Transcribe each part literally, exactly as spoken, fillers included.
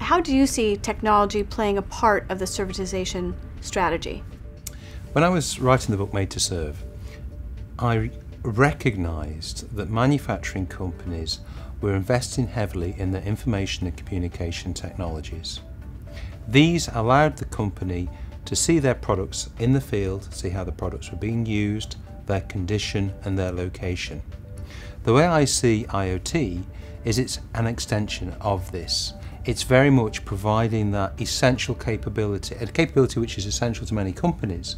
How do you see technology playing a part of the servitization strategy? When I was writing the book Made to Serve, I recognized that manufacturing companies were investing heavily in their information and communication technologies. These allowed the company to see their products in the field, see how the products were being used, their condition and their location. The way I see IoT is it's an extension of this. It's very much providing that essential capability, a capability which is essential to many companies,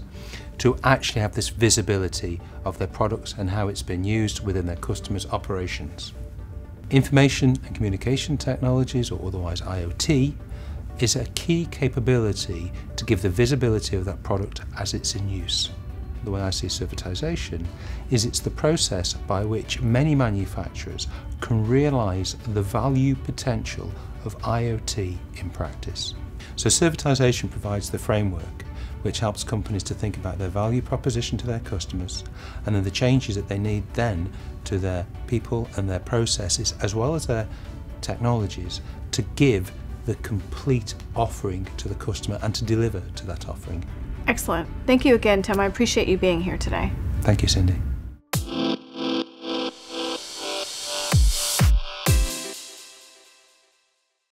to actually have this visibility of their products and how it's been used within their customers' operations. Information and communication technologies, or otherwise IoT, is a key capability to give the visibility of that product as it's in use. The way I see servitization is it's the process by which many manufacturers can realise the value potential of IoT in practice. So servitization provides the framework which helps companies to think about their value proposition to their customers and then the changes that they need then to their people and their processes as well as their technologies to give the complete offering to the customer and to deliver to that offering. Excellent. Thank you again, Tim. I appreciate you being here today. Thank you, Cindy.